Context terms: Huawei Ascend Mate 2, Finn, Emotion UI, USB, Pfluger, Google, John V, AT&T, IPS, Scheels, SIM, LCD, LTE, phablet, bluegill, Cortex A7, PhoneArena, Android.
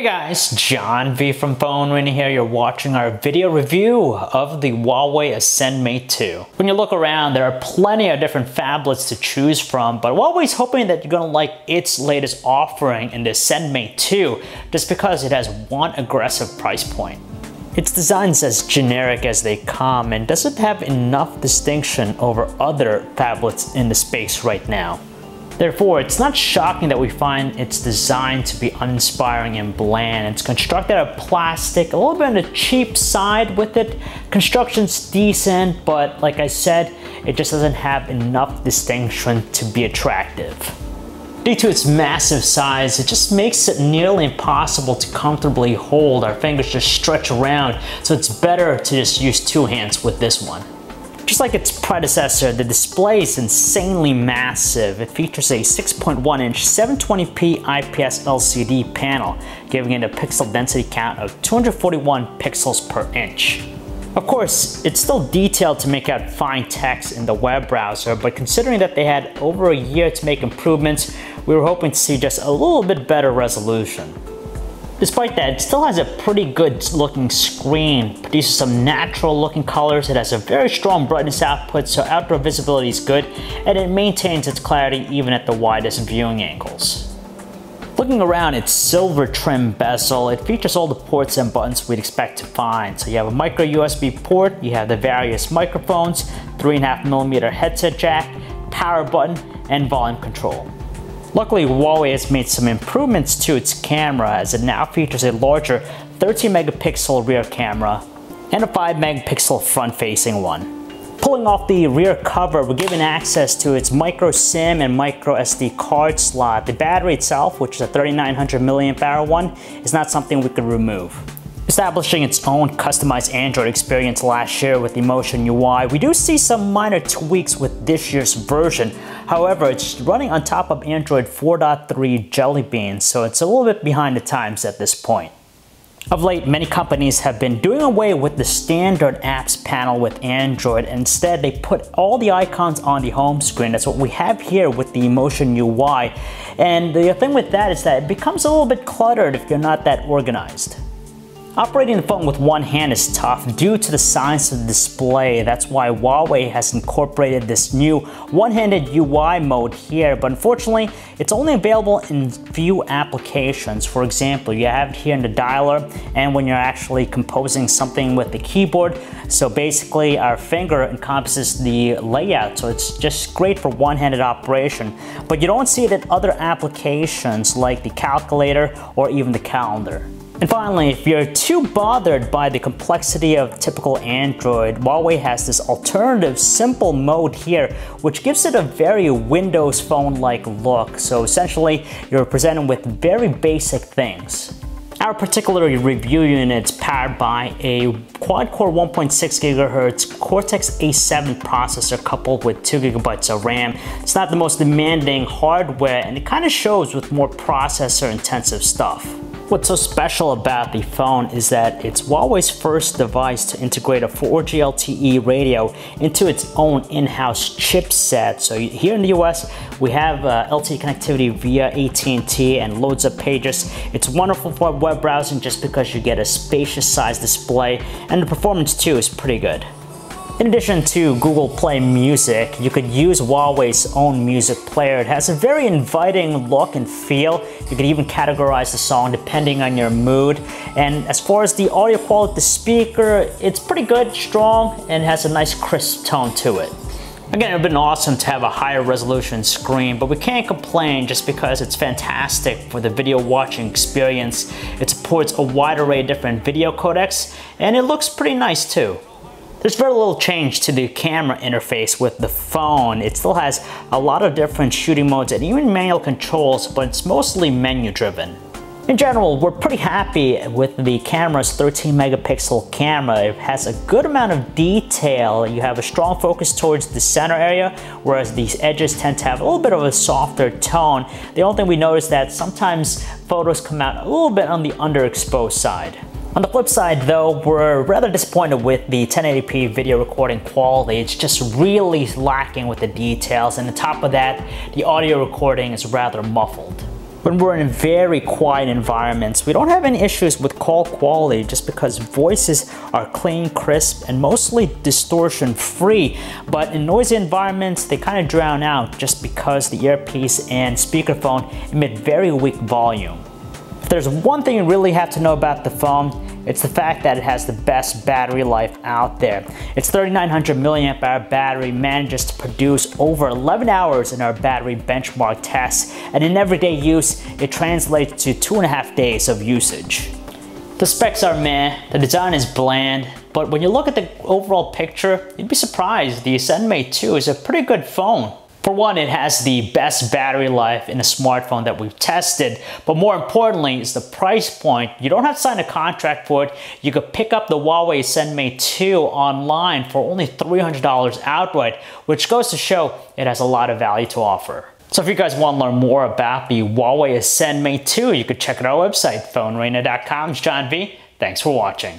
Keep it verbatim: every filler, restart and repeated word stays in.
Hey guys, John V from PhoneArena here. You're watching our video review of the Huawei Ascend Mate two. When you look around, there are plenty of different phablets to choose from, but Huawei's hoping that you're gonna like its latest offering in the Ascend Mate two just because it has one aggressive price point. Its design's as generic as they come and doesn't have enough distinction over other phablets in the space right now. Therefore, it's not shocking that we find its design to be uninspiring and bland. It's constructed out of plastic, a little bit on the cheap side with it. Construction's decent, but like I said, it just doesn't have enough distinction to be attractive. Due to its massive size, it just makes it nearly impossible to comfortably hold. Our fingers just stretch around, so it's better to just use two hands with this one. Just like its predecessor, the display is insanely massive. It features a six point one inch seven twenty p I P S L C D panel, giving it a pixel density count of two hundred forty-one pixels per inch. Of course, it's still detailed to make out fine text in the web browser, but considering that they had over a year to make improvements, we were hoping to see just a little bit better resolution. Despite that, it still has a pretty good looking screen, produces some natural looking colors, it has a very strong brightness output, so outdoor visibility is good, and it maintains its clarity even at the widest viewing angles. Looking around its silver trim bezel, it features all the ports and buttons we'd expect to find. So you have a micro U S B port, you have the various microphones, three point five millimeter headset jack, power button, and volume control. Luckily, Huawei has made some improvements to its camera as it now features a larger thirteen megapixel rear camera and a five megapixel front-facing one. Pulling off the rear cover, we're given access to its micro SIM and micro S D card slot. The battery itself, which is a thirty-nine hundred milliamp hour one, is not something we could remove. Establishing its own customized Android experience last year with Emotion U I, we do see some minor tweaks with this year's version. However, it's running on top of Android four point three Jelly Bean, so it's a little bit behind the times at this point. Of late, many companies have been doing away with the standard apps panel with Android. Instead, they put all the icons on the home screen. That's what we have here with the Emotion U I. And the thing with that is that it becomes a little bit cluttered if you're not that organized. Operating the phone with one hand is tough due to the size of the display. That's why Huawei has incorporated this new one-handed U I mode here, but unfortunately, it's only available in few applications. For example, you have it here in the dialer and when you're actually composing something with the keyboard. So basically, our finger encompasses the layout, so it's just great for one-handed operation, but you don't see it in other applications like the calculator or even the calendar. And finally, if you're too bothered by the complexity of typical Android, Huawei has this alternative simple mode here, which gives it a very Windows phone-like look. So essentially, you're presented with very basic things. Our particular review unit's powered by a quad-core one point six gigahertz Cortex A seven processor coupled with two gigabytes of RAM. It's not the most demanding hardware, and it kind of shows with more processor-intensive stuff. What's so special about the phone is that it's Huawei's first device to integrate a four G L T E radio into its own in-house chipset. So here in the U S, we have uh, L T E connectivity via A T and T and loads of pages. It's wonderful for web browsing just because you get a spacious size display, and the performance too is pretty good. In addition to Google Play Music, you could use Huawei's own music player. It has a very inviting look and feel. You can even categorize the song depending on your mood. And as far as the audio quality of the speaker, it's pretty good, strong, and has a nice crisp tone to it. Again, it would have been awesome to have a higher resolution screen, but we can't complain just because it's fantastic for the video watching experience. It supports a wide array of different video codecs, and it looks pretty nice too. There's very little change to the camera interface with the phone. It still has a lot of different shooting modes and even manual controls, but it's mostly menu driven. In general, we're pretty happy with the camera's thirteen megapixel camera. It has a good amount of detail. You have a strong focus towards the center area, whereas these edges tend to have a little bit of a softer tone. The only thing we notice is that sometimes photos come out a little bit on the underexposed side. On the flip side though, we're rather disappointed with the ten eighty p video recording quality. It's just really lacking with the details, and on top of that, the audio recording is rather muffled. when we're in very quiet environments. We don't have any issues with call quality just because voices are clean, crisp, and mostly distortion-free. But in noisy environments, they kind of drown out just because the earpiece and speakerphone emit very weak volume. If there's one thing you really have to know about the phone, it's the fact that it has the best battery life out there. Its thirty-nine hundred milliamp hour battery manages to produce over eleven hours in our battery benchmark tests, and in everyday use, it translates to two and a half days of usage. The specs are meh, the design is bland, but when you look at the overall picture, you'd be surprised. The Ascend Mate two is a pretty good phone. For one, it has the best battery life in a smartphone that we've tested, but more importantly is the price point. You don't have to sign a contract for it. You could pick up the Huawei Ascend Mate two online for only three hundred dollars outright, which goes to show it has a lot of value to offer. So if you guys want to learn more about the Huawei Ascend Mate two, you could check out our website, phone arena dot com. It's John V. Thanks for watching.